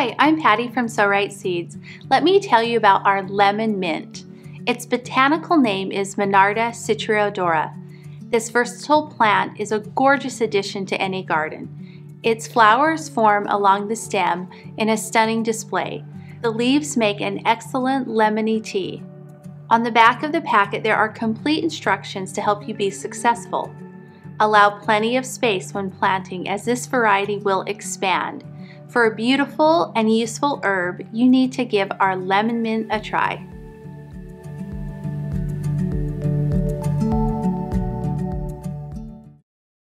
Hi, I'm Patty from Sow Right Seeds. Let me tell you about our lemon mint. Its botanical name is Monarda citriodora. This versatile plant is a gorgeous addition to any garden. Its flowers form along the stem in a stunning display. The leaves make an excellent lemony tea. On the back of the packet, there are complete instructions to help you be successful. Allow plenty of space when planting, as this variety will expand. For a beautiful and useful herb, you need to give our lemon mint a try.